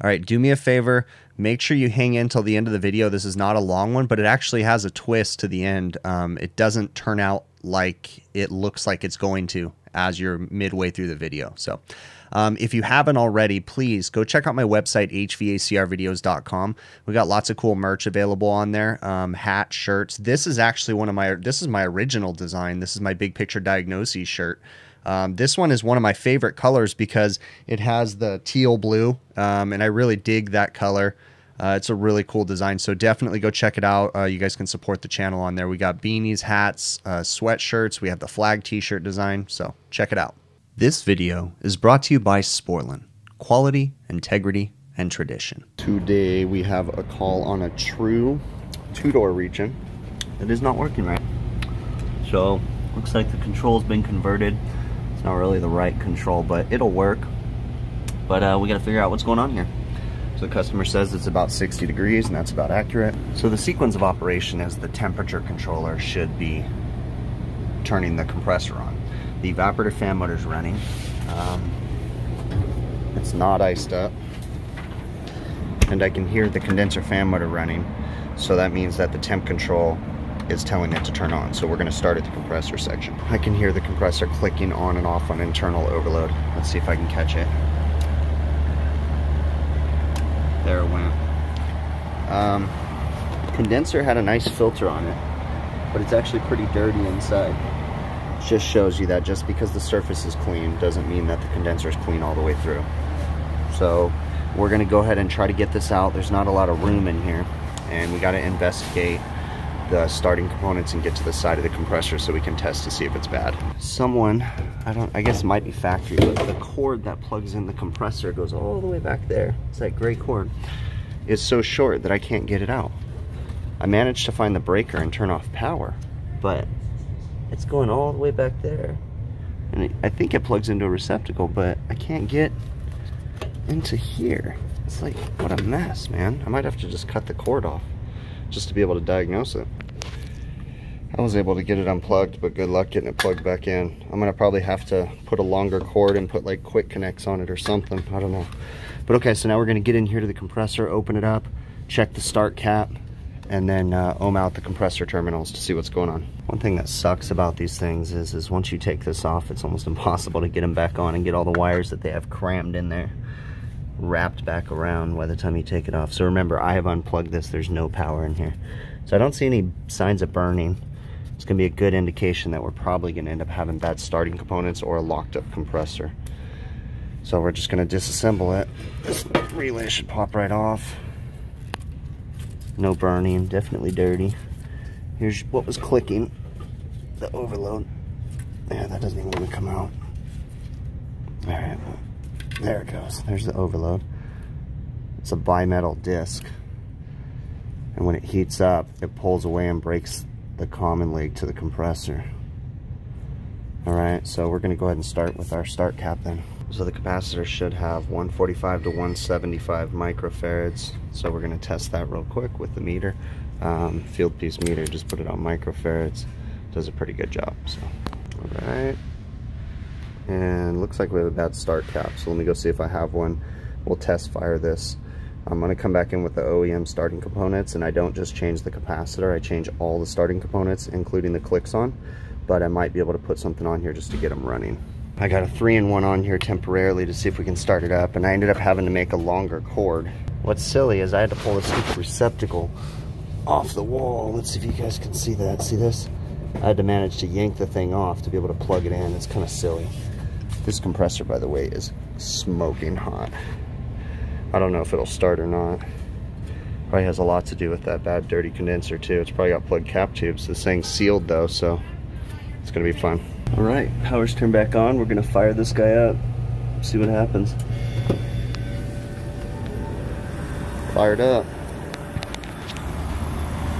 All right, do me a favor. Make sure you hang in till the end of the video. This is not a long one, but it actually has a twist to the end. It doesn't turn out like it looks like it's going to as you're midway through the video. So if you haven't already, please go check out my website, hvacrvideos.com. We got lots of cool merch available on there. Hats, shirts. This is actually this is my original design. This is my big picture diagnoses shirt. This one is one of my favorite colors because it has the teal blue, and I really dig that color. It's a really cool design, so definitely go check it out. You guys can support the channel on there. We got beanies, hats, sweatshirts. We have the flag t-shirt design, so check it out. This video is brought to you by Sporlan. Quality, integrity, and tradition. Today we have a call on a true two-door region that is not working right. So looks like the control's been converted. It's not really the right control, but it'll work. But we gotta figure out what's going on here. So the customer says it's about 60 degrees, and that's about accurate. So the sequence of operation is the temperature controller should be turning the compressor on. The evaporator fan motor's running. It's not iced up. And I can hear the condenser fan motor running. So that means that the temp control is telling it to turn on. So we're gonna start at the compressor section. I can hear the compressor clicking on and off on internal overload. Let's see if I can catch it. There it went. Condenser had a nice filter on it, but it's actually pretty dirty inside. It just shows you that just because the surface is clean doesn't mean that the condenser is clean all the way through. So we're gonna go ahead and try to get this out. There's not a lot of room in here, and we gotta investigate the starting components and get to the side of the compressor so we can test to see if it's bad. Someone, I guess it might be factory, but the cord that plugs in the compressor goes all the way back there. It's that gray cord. It's so short that I can't get it out. I managed to find the breaker and turn off power, but it's going all the way back there. And I think it plugs into a receptacle, but I can't get into here. It's like, what a mess, man. I might have to just cut the cord off just to be able to diagnose it. I was able to get it unplugged, but good luck getting it plugged back in. I'm gonna probably have to put a longer cord and put like quick connects on it or something, I don't know. But okay, so now we're gonna get in here to the compressor, open it up, check the start cap, and then ohm out the compressor terminals to see what's going on. One thing that sucks about these things is once you take this off, it's almost impossible to get them back on and get all the wires that they have crammed in there wrapped back around by the time you take it off. So remember, I have unplugged this. There's no power in here. So I don't see any signs of burning. It's gonna be a good indication that we're probably gonna end up having bad starting components or a locked up compressor. So we're just gonna disassemble it. This relay should pop right off. No burning, definitely dirty. Here's what was clicking, the overload. Yeah, that doesn't even wanna come out. All right. There it goes. There's the overload. It's a bimetal disc. And when it heats up, it pulls away and breaks the common leg to the compressor. Alright, so we're going to go ahead and start with our start cap then. So the capacitor should have 145 to 175 microfarads. So we're going to test that real quick with the meter. Field piece meter, just put it on microfarads. Does a pretty good job. So, alright. And looks like we have a bad start cap, so let me go see if I have one. We'll test fire this. I'm gonna come back in with the OEM starting components, and I don't just change the capacitor, I change all the starting components, including the clicks on, but I might be able to put something on here just to get them running. I got a 3-in-1 on here temporarily to see if we can start it up, and I ended up having to make a longer cord. What's silly is I had to pull this stupid receptacle off the wall. Let's see if you guys can see that, see this? I had to manage to yank the thing off to be able to plug it in. It's kind of silly. This compressor, by the way, is smoking hot. I don't know if it'll start or not. Probably has a lot to do with that bad, dirty condenser, too. It's probably got plug cap tubes. This thing's sealed, though, so it's going to be fun. All right, power's turned back on. We're going to fire this guy up, see what happens. Fired up.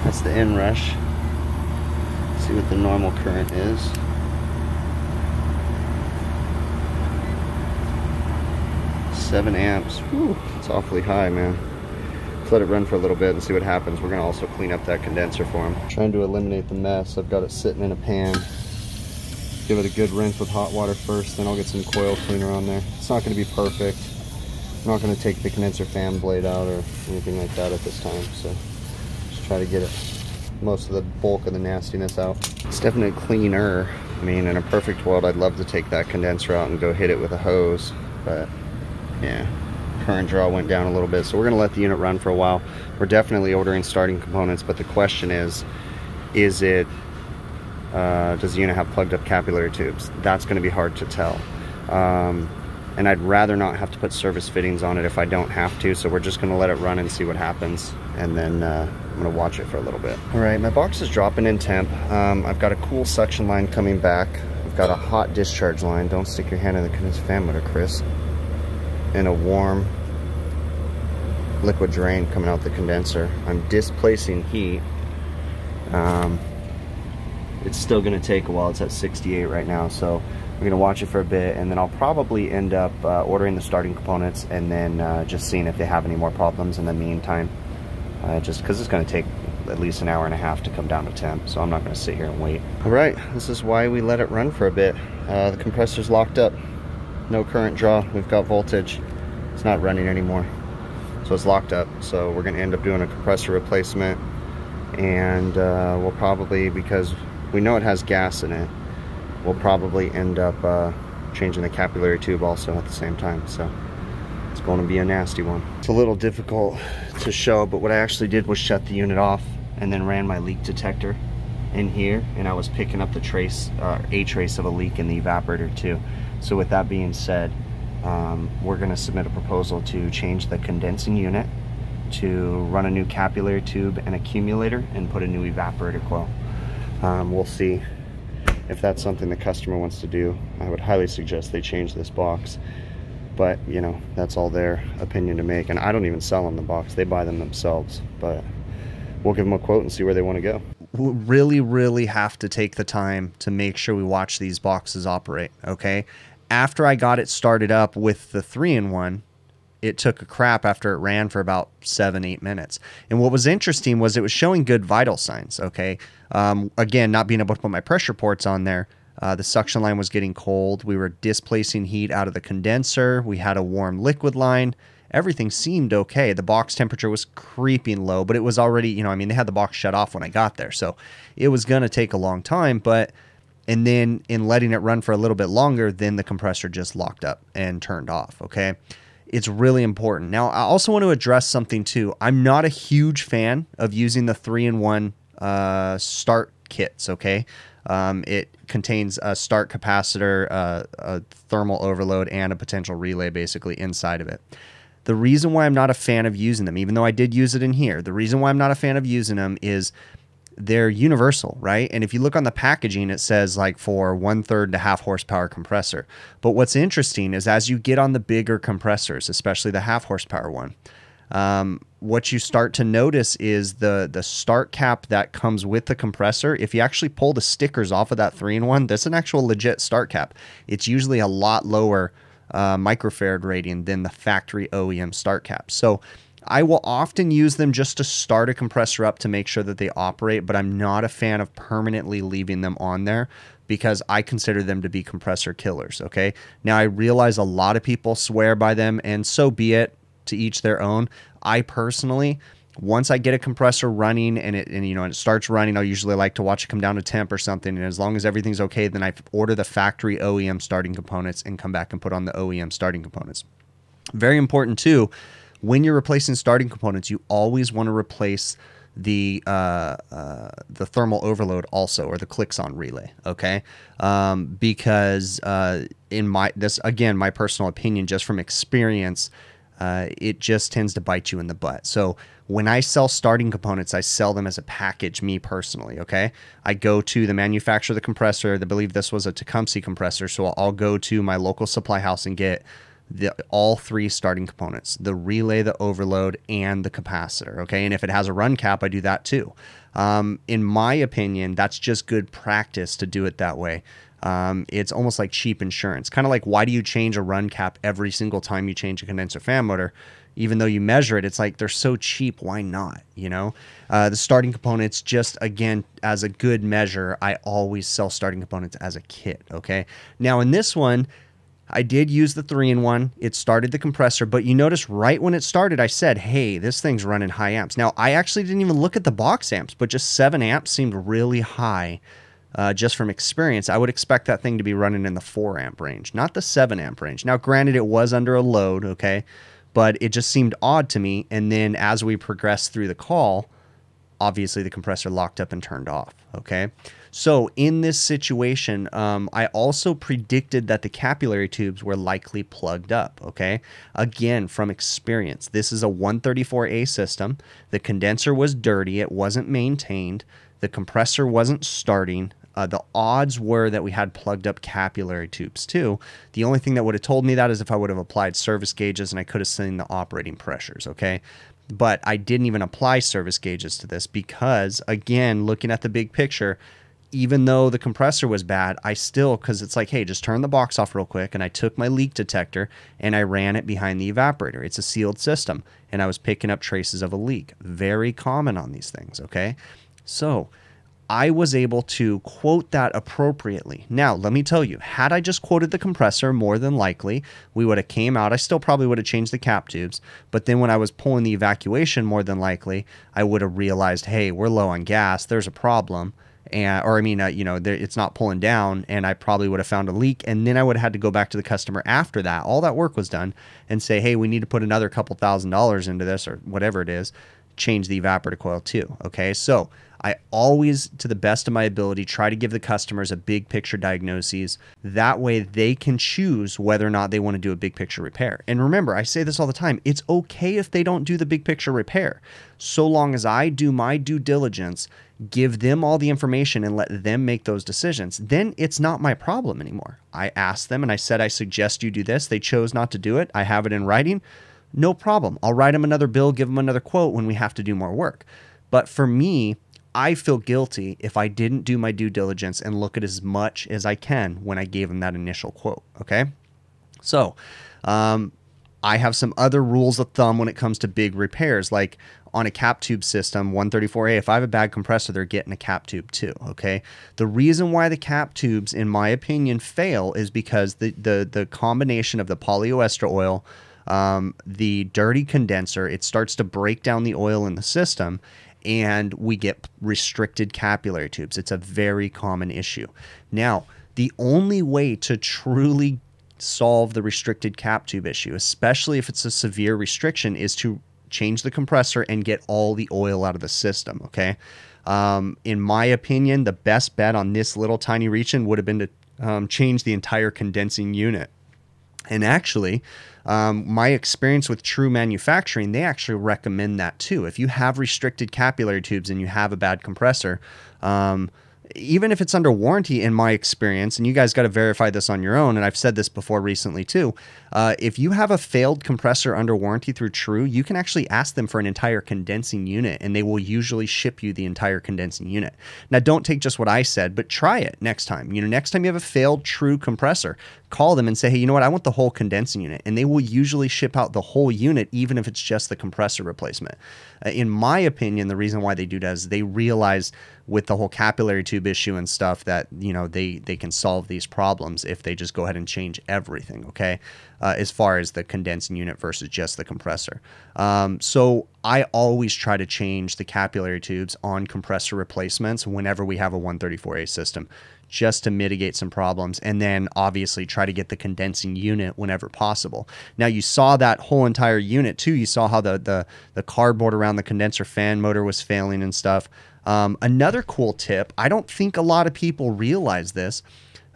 That's the inrush. See what the normal current is. Seven amps. Whew, it's awfully high, man. Let's let it run for a little bit and see what happens. We're gonna also clean up that condenser for him. I'm trying to eliminate the mess. I've got it sitting in a pan. Give it a good rinse with hot water first, then I'll get some coil cleaner on there. It's not gonna be perfect. I'm not going to take the condenser fan blade out or anything like that at this time, so just try to get it, most of the bulk of the nastiness out. It's definitely cleaner. I mean, in a perfect world, I'd love to take that condenser out and go hit it with a hose, but yeah, current draw went down a little bit, so we're going to let the unit run for a while. We're definitely ordering starting components, but the question is it does the unit have plugged up capillary tubes? That's going to be hard to tell. And I'd rather not have to put service fittings on it if I don't have to, so we're just going to let it run and see what happens, and then I'm going to watch it for a little bit. All right, my box is dropping in temp. I've got a cool suction line coming back. I've got a hot discharge line. Don't stick your hand in the condenser fan motor, Chris. And a warm liquid drain coming out the condenser. I'm displacing heat. It's still going to take a while. It's at 68 right now, so we're going to watch it for a bit, and then I'll probably end up ordering the starting components and then just seeing if they have any more problems in the meantime, just because it's going to take at least an hour and a half to come down to temp, so I'm not going to sit here and wait. All right, this is why we let it run for a bit. The compressor's locked up. No current draw. We've got voltage. It's not running anymore, so it's locked up, so we're going to end up doing a compressor replacement, and we'll probably, because we know it has gas in it, we'll probably end up changing the capillary tube also at the same time, so it's going to be a nasty one. It's a little difficult to show, but what I actually did was shut the unit off and then ran my leak detector in here, and I was picking up the trace, a trace of a leak in the evaporator too. So with that being said, we're going to submit a proposal to change the condensing unit, to run a new capillary tube and accumulator, and put a new evaporator coil. We'll see if that's something the customer wants to do. I would highly suggest they change this box, but you know, that's all their opinion to make, and I don't even sell them the box. They buy them themselves, but we'll give them a quote and see where they want to go. We really have to take the time to make sure we watch these boxes operate, okay? After I got it started up with the 3-in-1, it took a crap after it ran for about 7-8 minutes. And what was interesting was it was showing good vital signs, okay? Again, not being able to put my pressure ports on there, the suction line was getting cold. We were displacing heat out of the condenser. We had a warm liquid line. Everything seemed okay. The box temperature was creeping low, but it was already, you know, I mean, they had the box shut off when I got there, so it was going to take a long time, but... And then in letting it run for a little bit longer, then the compressor just locked up and turned off, okay? It's really important. Now, I also want to address something too. I'm not a huge fan of using the 3-in-1 start kits, okay? It contains a start capacitor, a thermal overload, and a potential relay basically inside of it. The reason why I'm not a fan of using them, even though I did use it in here, the reason why I'm not a fan of using them is... they're universal, right? And if you look on the packaging, it says like for 1/3 to 1/2 horsepower compressor. But what's interesting is as you get on the bigger compressors, especially the 1/2 horsepower one, what you start to notice is the start cap that comes with the compressor. If you actually pull the stickers off of that 3-in-1, that's an actual legit start cap. It's usually a lot lower microfarad rating than the factory OEM start cap. So I will often use them just to start a compressor up to make sure that they operate, but I'm not a fan of permanently leaving them on there because I consider them to be compressor killers, okay? Now, I realize a lot of people swear by them, and so be it, to each their own. I personally, once I get a compressor running and it starts running, I'll usually like to watch it come down to temp or something, and as long as everything's okay, then I order the factory OEM starting components and come back and put on the OEM starting components. Very important too, when you're replacing starting components, you always want to replace the thermal overload also, or the Klixon relay, okay? Because this, again, my personal opinion, just from experience, it just tends to bite you in the butt. So when I sell starting components, I sell them as a package, me personally, okay? I go to the manufacturer of the compressor. I believe this was a Tecumseh compressor, so I'll go to my local supply house and get all three starting components: the relay, the overload, and the capacitor, okay? And if it has a run cap, I do that too. In my opinion, that's just good practice to do it that way. It's almost like cheap insurance. Kind of like, why do you change a run cap every single time you change a condenser fan motor? Even though you measure it, it's like, they're so cheap, why not, you know? The starting components, just again, as a good measure, I always sell starting components as a kit, okay? Now in this one, I did use the 3-in-1. It started the compressor, but you notice right when it started, I said, hey, this thing's running high amps. Now, I actually didn't even look at the box amps, but just 7 amps seemed really high just from experience. I would expect that thing to be running in the 4-amp range, not the 7-amp range. Now, granted, it was under a load, okay, but it just seemed odd to me. And then as we progressed through the call, obviously the compressor locked up and turned off, okay? So in this situation, I also predicted that the capillary tubes were likely plugged up, okay? Again, from experience, this is a 134A system. The condenser was dirty. It wasn't maintained. The compressor wasn't starting. The odds were that we had plugged up capillary tubes too. The only thing that would have told me that is if I would have applied service gauges and I could have seen the operating pressures, okay? But I didn't even apply service gauges to this because, again, looking at the big picture, even though the compressor was bad, I still, because it's like, hey, just turn the box off real quick. And I took my leak detector and I ran it behind the evaporator. It's a sealed system. And I was picking up traces of a leak. Very common on these things, okay? So I was able to quote that appropriately. Now, let me tell you, had I just quoted the compressor, more than likely, we would have came out. I still probably would have changed the cap tubes. But then when I was pulling the evacuation, more than likely, I would have realized, hey, we're low on gas. There's a problem. And, or I mean, you know, it's not pulling down, and I probably would have found a leak, and then I would have had to go back to the customer after that. All that work was done and say, hey, we need to put another $2,000 into this or whatever it is, change the evaporator coil too, okay? So I always, to the best of my ability, try to give the customers a big picture diagnosis. That way they can choose whether or not they want to do a big picture repair. And remember, I say this all the time, it's okay if they don't do the big picture repair. So long as I do my due diligence, give them all the information and let them make those decisions, then it's not my problem anymore. I asked them and I said, I suggest you do this. They chose not to do it. I have it in writing. No problem. I'll write them another bill, give them another quote when we have to do more work. But for me, I feel guilty if I didn't do my due diligence and look at as much as I can when I gave them that initial quote, okay? So I have some other rules of thumb when it comes to big repairs, like on a cap tube system, 134A, if I have a bad compressor, they're getting a cap tube too, okay? The reason why the cap tubes, in my opinion, fail is because the combination of the polyester oil, the dirty condenser, it starts to break down the oil in the system, and we get restricted capillary tubes. It's a very common issue. Now, the only way to truly solve the restricted cap tube issue, especially if it's a severe restriction, is to change the compressor and get all the oil out of the system, okay? In my opinion, the best bet on this little tiny region would have been to change the entire condensing unit. And actually, my experience with True Manufacturing, they actually recommend that too. If you have restricted capillary tubes and you have a bad compressor, even if it's under warranty, in my experience, and you guys got to verify this on your own, and I've said this before recently too, if you have a failed compressor under warranty through True, you can actually ask them for an entire condensing unit, and they will usually ship you the entire condensing unit. Now, don't take just what I said, but try it next time. You know, next time you have a failed True compressor, call them and say, hey, you know what? I want the whole condensing unit, and they will usually ship out the whole unit, even if it's just the compressor replacement. In my opinion, the reason why they do that is they realize with the whole capillary tube issue and stuff that, you know, they can solve these problems if they just go ahead and change everything, okay? As far as the condensing unit versus just the compressor. So I always try to change the capillary tubes on compressor replacements whenever we have a 134A system, just to mitigate some problems, and then obviously try to get the condensing unit whenever possible. Now, you saw that whole entire unit too. You saw how the cardboard around the condenser fan motor was failing and stuff. Another cool tip, I don't think a lot of people realize this,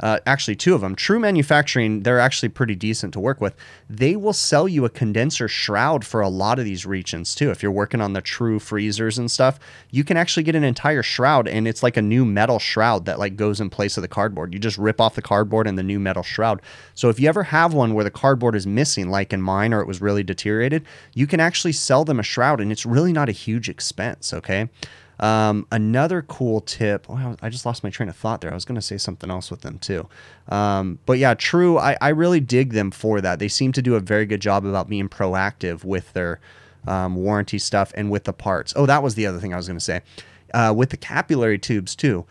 actually two of them, True Manufacturing, they're actually pretty decent to work with. They will sell you a condenser shroud for a lot of these regions too. If you're working on the True freezers and stuff, you can actually get an entire shroud, and it's like a new metal shroud that like goes in place of the cardboard. You just rip off the cardboard and the new metal shroud. So if you ever have one where the cardboard is missing, like in mine, or it was really deteriorated, you can actually sell them a shroud, and it's really not a huge expense, okay? Another cool tip, oh, I just lost my train of thought there. I was going to say something else with them too. But yeah, True, I really dig them for that. They seem to do a very good job about being proactive with their warranty stuff and with the parts. Oh, that was the other thing I was going to say. With the capillary tubes too.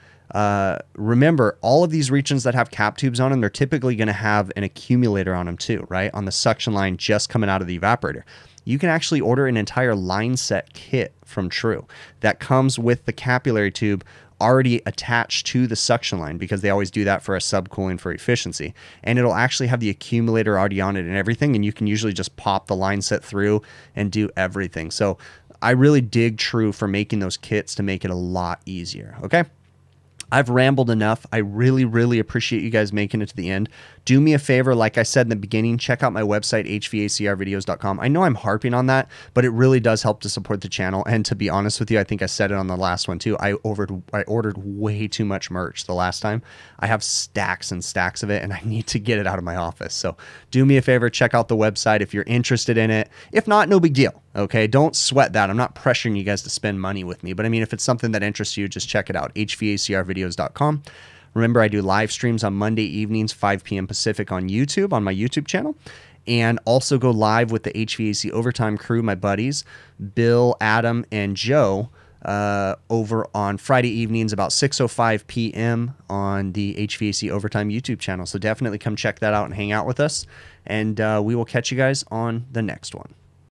Remember, all of these regions that have cap tubes on them, they're typically going to have an accumulator on them too, right? On the suction line just coming out of the evaporator. You can actually order an entire line set kit from True that comes with the capillary tube already attached to the suction line, because they always do that for a subcooling for efficiency. And it'll actually have the accumulator already on it and everything, and you can usually just pop the line set through and do everything. So I really dig True for making those kits to make it a lot easier, okay? I've rambled enough. I really, really appreciate you guys making it to the end. Do me a favor, like I said in the beginning, check out my website, hvacrvideos.com. I know I'm harping on that, but it really does help to support the channel. And to be honest with you, I think I said it on the last one too. I ordered way too much merch the last time. I have stacks and stacks of it, and I need to get it out of my office. So do me a favor, check out the website if you're interested in it. If not, no big deal. Okay, don't sweat that. I'm not pressuring you guys to spend money with me, but I mean, if it's something that interests you, just check it out, hvacrvideos.com. Remember, I do live streams on Monday evenings, 5 p.m. Pacific on YouTube, on my YouTube channel, and also go live with the HVAC Overtime crew, my buddies, Bill, Adam, and Joe, over on Friday evenings about 6:05 p.m. on the HVAC Overtime YouTube channel. So definitely come check that out and hang out with us, and we will catch you guys on the next one.